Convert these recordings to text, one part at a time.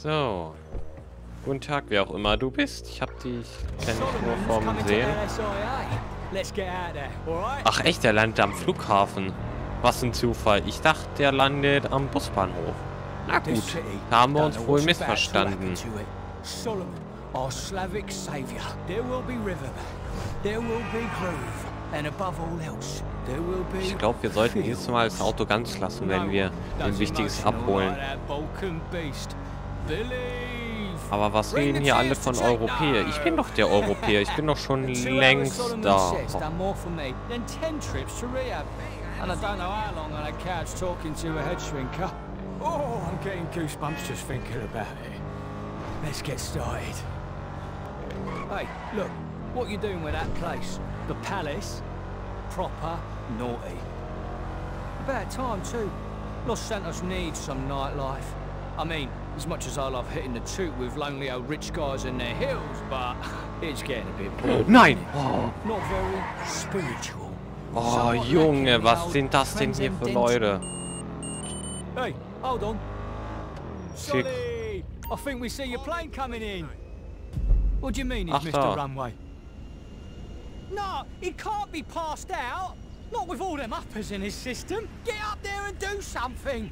So. Guten Tag, wer auch immer du bist. Ich hab dich, kenn ich nur vom Sehen. Ach echt, der landet am Flughafen. Was ein Zufall. Ich dachte, der landet am Busbahnhof. Na gut, da haben wir uns wohl missverstanden. Solomon, our Slavic savior. There will be river, there will be groove, and above all else, there will be. Ich glaube, wir sollten nächstes Mal das Auto ganz lassen, wenn wir ein Wichtiges abholen. Aber was reden hier alle von Europäer? Ich bin doch der Europäer, ich bin doch schon längst da. Let's get started. Hey, look, what you doing with that place? The Palace? Proper naughty. About time too. Los Santos needs some nightlife. I mean, as much as I love hitting the toot with lonely old rich guys in their hills, but it's getting a bit boring. Nein! Oh. Not very spiritual. Oh, Junge, was sind das denn hier für Leute? Hey, hold on. Schick. I think we see your plane coming in. What do you mean it's Mr. Runway? No, he can't be passed out. Not with all them uppers in his system. Get up there and do something.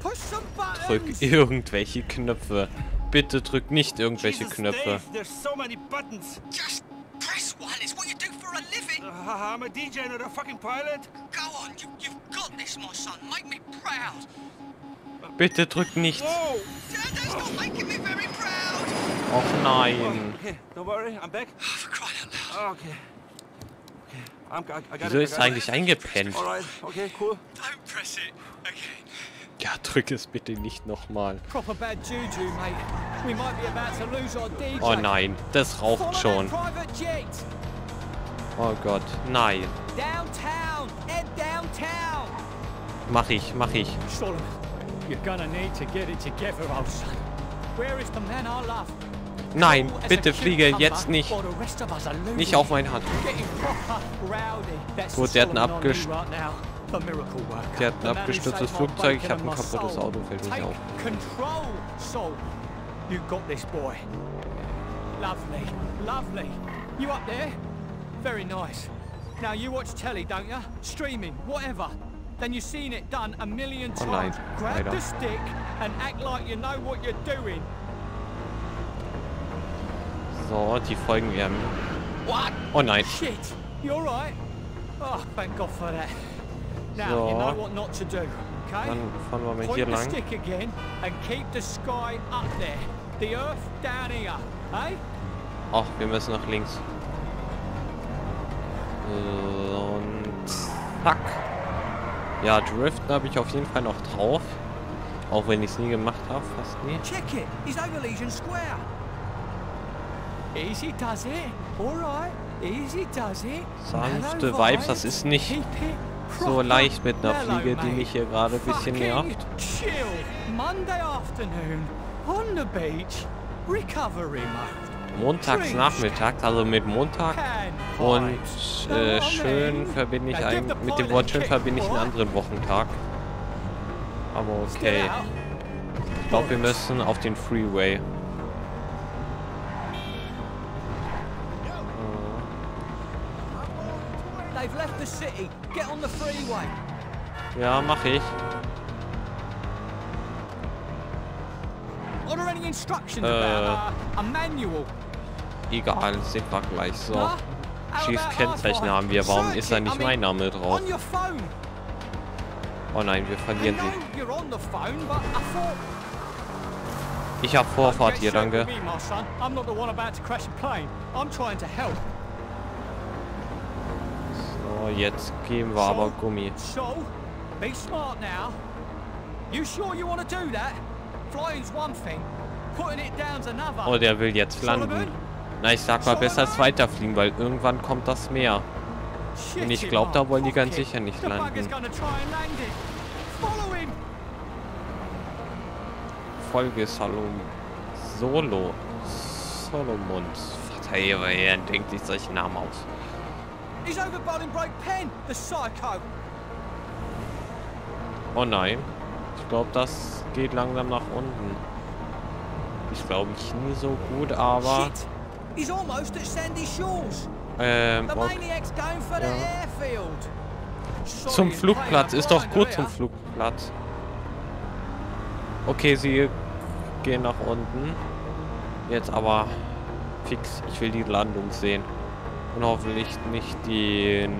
Push some buttons. Drück irgendwelche Knöpfe. Bitte drück nicht irgendwelche Knöpfe. There's so many buttons. Just press one. It's what you do for a living. I'm a DJ, not a fucking pilot. Go on, you've got this, my son. Make me proud. Bitte drück nichts. Oh nein. Wieso ist eigentlich eingepennt? Ja, drück es bitte nicht nochmal. Oh nein, das raucht schon. Oh Gott, nein. Mach ich. Nein, bitte fliege jetzt nicht. Nicht auf meine Hand. Gut, der hat ein abgestürztes Flugzeug. Ich habe ein kaputtes Auto, fällt nicht auf. Then you've seen it done a million times. Grab the stick and act like you know what you're doing. So, die folgen wir. Oh nein. Shit. You're right. Oh, thank God for that. Now you know what not to do. Okay? Dann fahren wir mal hier lang. Stick again and keep the sky up there. The earth down here. Hey? Ach, wir müssen nach links. Und zack. Ja, Driften habe ich auf jeden Fall noch drauf. Auch wenn ich es nie gemacht habe, fast nie. Sanfte Vibes, das ist nicht so leicht mit einer Fliege, die mich hier gerade ein bisschen nervt. Montagsnachmittag, also mit Montag und schön verbinde ich mit dem Wort schön verbinde ich einen anderen Wochentag. Aber okay. Ich glaube, wir müssen auf den Freeway. Ja, mach ich. Egal, sind wir gleich so. Schießkennzeichen haben wir. Warum ist da nicht mein Name drauf? Oh nein, wir verlieren sie. Ich habe Vorfahrt hier, danke. So, jetzt geben wir aber Gummi. Oh, der will jetzt landen. Na, ich sag mal, besser als weiterfliegen, weil irgendwann kommt das Meer. Und ich glaube, da wollen die ganz sicher nicht landen. Folge Solomon. Vater, er denkt sich solche Namen aus. Oh nein. Ich glaube, das geht langsam nach unten. ist, glaube ich, nie so gut, aber... Shit. Almost at Sandy Shores. Ja. Zum Flugplatz, ist doch gut zum Flugplatz. Okay, sie gehen nach unten. Jetzt aber fix, ich will die Landung sehen. Und hoffentlich nicht den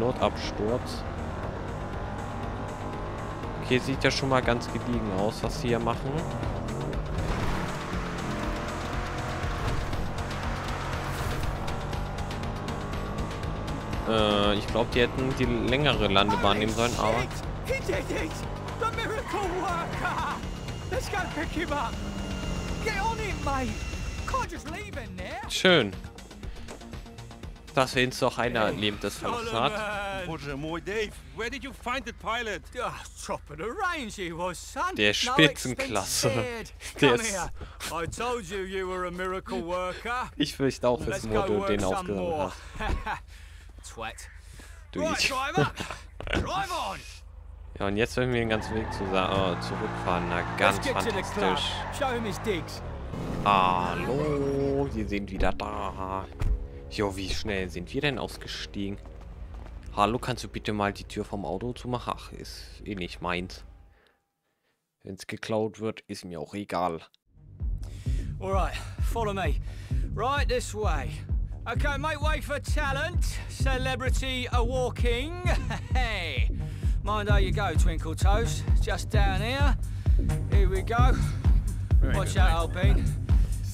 Notabsturz. Okay, sieht ja schon mal ganz gediegen aus, was sie hier machen. Ich glaube, die hätten die längere Landebahn nehmen sollen, aber... Schön. Dass wenigstens noch einer lebt, das funktioniert. Der Spitzenklasse. Der ist... Ich fürchte auch, dass Modo den aufgenommen hat. Ja, und jetzt werden wir den ganzen Weg zurückfahren. Na, ganz fantastisch. Hallo, wir sind wieder da. Jo, wie schnell sind wir denn ausgestiegen? Hallo, kannst du bitte mal die Tür vom Auto zumachen? Ach, ist eh nicht meins. Wenn es geklaut wird, ist mir auch egal. Alright, follow me. Right this way. Okay, make way for talent, celebrity a-walking. Hey, mind how you go, Twinkle Toes. Just down here. Here we go. Watch out, old bean.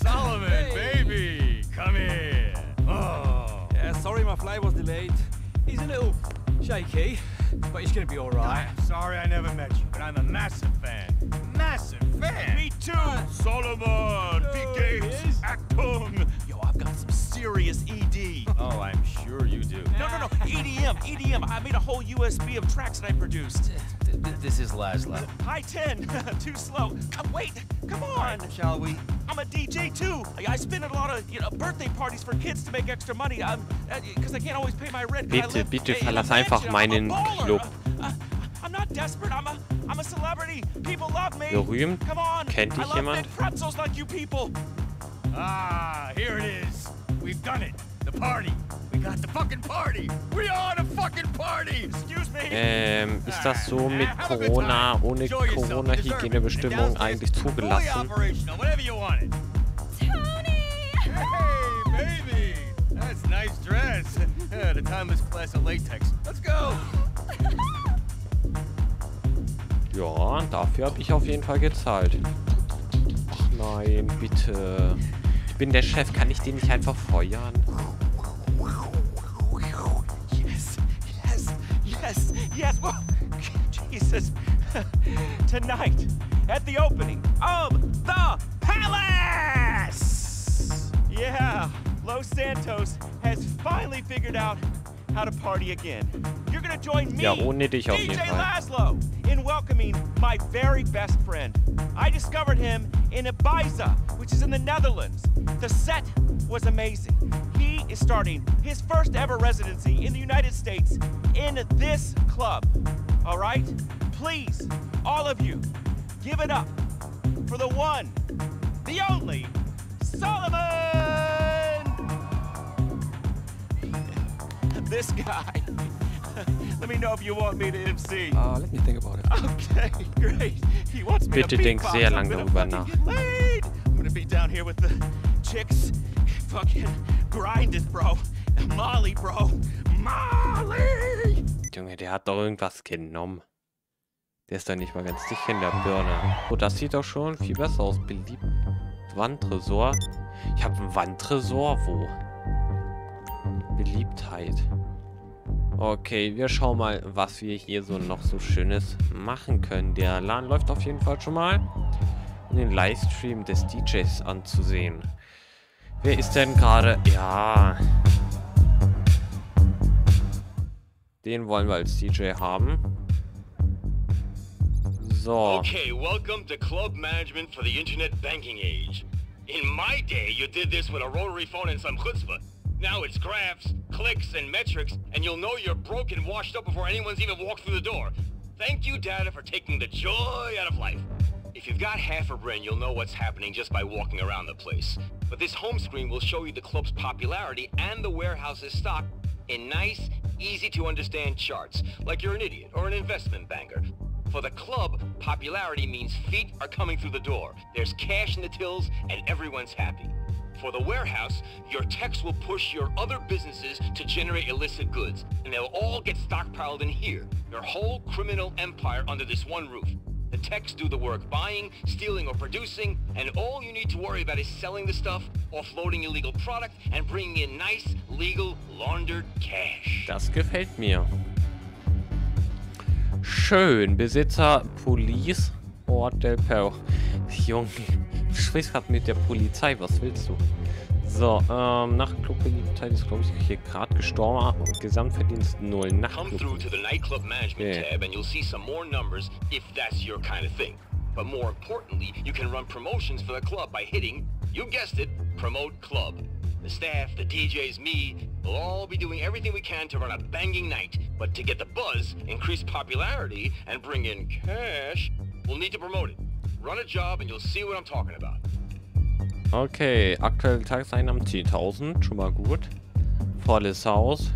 Solomon, hey. Baby, come here. Oh. Yeah, sorry my flight was delayed. He's a little shaky, but he's gonna be all right. Sorry I never met you, but I'm a massive fan. Massive fan? Me too. Solomon, Big Gates, Akpom. Yo, I've got some serious ED. Oh, I'm sure you do. No, EDM. I made a whole USB of tracks that I produced. This is Laszlo. High 10, too slow. Wait, come on. Right, shall we? I'm a DJ too. I spin at a lot of birthday parties for kids to make extra money. Because I can't always pay my rent. Bitte verlass einfach meinen Club. I'm not desperate. I'm a celebrity. People love me. Berühmt. Come on. Kennt dich jemand? Like you people. Ah, here it is. We've done it. The party. We got the fucking party. We are the fucking party. Excuse me. Ist das so mit Corona, ohne Corona-Hygienebestimmung eigentlich zugelassen? Hey, baby. That's nice dress. The timeless class of latex. Let's go. Ja, dafür habe ich auf jeden Fall gezahlt. Ach nein, bitte. Ich bin der Chef, kann ich den nicht einfach feuern? Yes. Well, Jesus. Tonight at the opening of the Palace. Yeah, Los Santos has finally figured out how to party again. You're gonna join me, DJ Laszlo, in welcoming my very best friend. I discovered him in Ibiza, which is in the Netherlands. The set was amazing. He is starting his first ever residency in the United States in this club. All right? Please, all of you, give it up for the one, the only, Solomon! This guy. Let me know if you want me to MC. Let me think about it. Okay, great. He wants me to beatbox. I'm gonna be down here with the chicks. Fucking grind it, bro. Molly, bro. Molly! Junge, der hat doch irgendwas genommen. Der ist doch nicht mal ganz dicht in der Birne. Oh, das sieht doch schon viel besser aus. Beliebt. Wandtresor. Ich habe einen Wandtresor. Wo? Beliebtheit. Okay, wir schauen mal, was wir hier so noch so Schönes machen können. Der Laden läuft auf jeden Fall schon mal. Um den Livestream des DJs anzusehen. Wer ist denn gerade? Ja. Den wollen wir als DJ haben. So. Okay, welcome to club management for the internet banking age. In my day, you did this with a rotary phone and some chutzpah. Now it's graphs, clicks and metrics, and you'll know you're broke and washed up before anyone's even walked through the door. Thank you, Data, for taking the joy out of life. If you've got half a brain, you'll know what's happening just by walking around the place. But this home screen will show you the club's popularity and the warehouse's stock in nice, easy-to-understand charts, like you're an idiot or an investment banker. For the club, popularity means feet are coming through the door. There's cash in the tills, and everyone's happy. For the warehouse, your techs will push your other businesses to generate illicit goods, and they'll all get stockpiled in here, your whole criminal empire under this one roof. The techs do the work buying, stealing, or producing, and all you need to worry about is selling the stuff, offloading illegal product, and bringing in nice, legal, laundered cash. Das gefällt mir. Schön, Besitzer, Police, Ort del Perro. Junge. Ich spreche gerade mit der Polizei, was willst du? So, Nachtclub-Beliebtheit ist, glaube ich, hier gerade gestorben. Gesamtverdienst 0. Nachtclub. The staff, the DJs, me, we'll all be doing everything we can to run a banging night. But to get the buzz, increase popularity, and bring in cash, we'll need to promote it. Run a job and you'll see what I'm talking about. Okay, aktuelle Tageseinnahmen 10.000, schon mal gut. Volles Haus.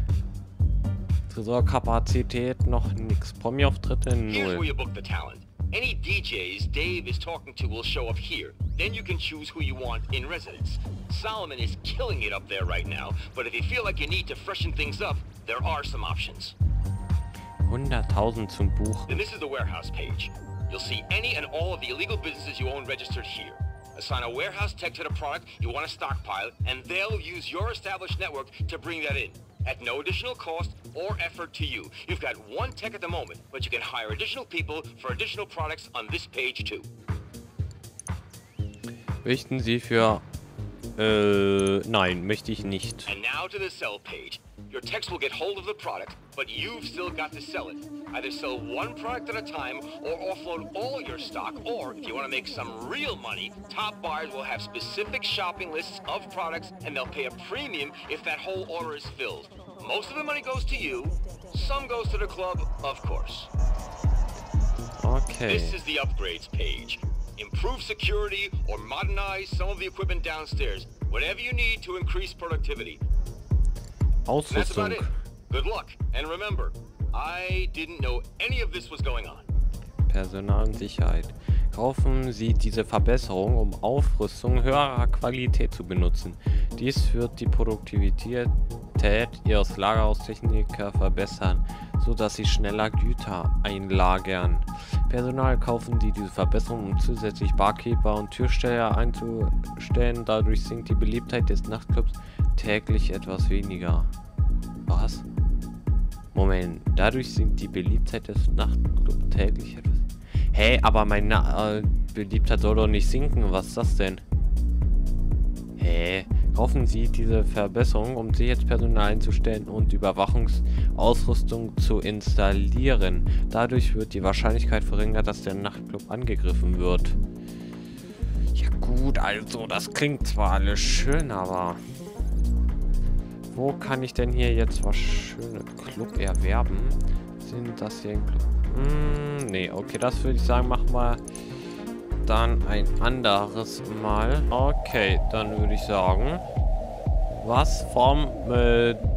Tresorkapazität noch nix. Promi-Auftritte 0. Here's where you book the talent. Any DJs Dave is talking to will show up here. Then you can choose who you want in residence. Solomon is killing it up there right now, but if you feel like you need to freshen things up, there are some options. 100.000 zum Buch. And this is the warehouse page. You'll see any and all of the illegal businesses you own registered here. Assign a warehouse tech to the product you want to stockpile, and they'll use your established network to bring that in. At no additional cost or effort to you. You've got one tech at the moment, but you can hire additional people for additional products on this page too. Möchten Sie für... nein, möchte ich nicht. And now to the sell page. Your techs will get hold of the product, but you've still got to sell it. Either sell one product at a time, or offload all your stock, or if you want to make some real money, top buyers will have specific shopping lists of products, and they'll pay a premium if that whole order is filled. Most of the money goes to you, some goes to the club, of course. Okay. This is the upgrades page. Improve security or modernize some of the equipment downstairs. Whatever you need to increase productivity. Ausrüstung. That's about it. Good luck. And remember, I didn't know any of this was going on. Personal und Sicherheit. Kaufen Sie diese Verbesserung, um Aufrüstung höherer Qualität zu benutzen. Dies wird die Produktivität Ihres Lagerhaustechnikers verbessern, so dass Sie schneller Güter einlagern. Personal kaufen Sie diese Verbesserung, um zusätzlich Barkeeper und Türsteher einzustellen. Dadurch sinkt die Beliebtheit des Nachtclubs täglich etwas weniger. Was? Moment, dadurch sinkt die Beliebtheit des Nachtclubs täglich etwas... Hey, aber meine Beliebtheit soll doch nicht sinken, was ist das denn? Hä? Hey, kaufen Sie diese Verbesserung, um Sicherheitspersonal einzustellen und Überwachungsausrüstung zu installieren. Dadurch wird die Wahrscheinlichkeit verringert, dass der Nachtclub angegriffen wird. Ja gut, also das klingt zwar alles schön, aber... Wo kann ich denn hier jetzt was schönes Club erwerben? Sind das hier ein Club? Nee, okay, das würde ich sagen, machen wir dann ein anderes Mal. Okay, dann würde ich sagen, was vom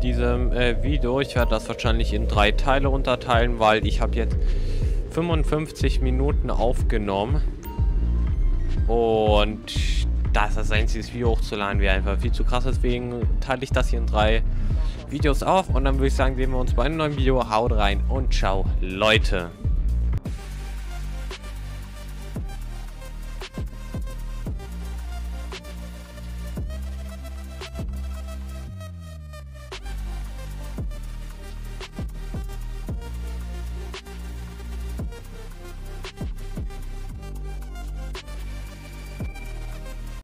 diesem Video, ich werde das wahrscheinlich in 3 Teile unterteilen, weil ich habe jetzt 55 Minuten aufgenommen und das einzige Video hochzuladen wäre einfach viel zu krass, deswegen teile ich das hier in 3 Videos auf und dann würde ich sagen, sehen wir uns bei einem neuen Video, haut rein und ciao Leute.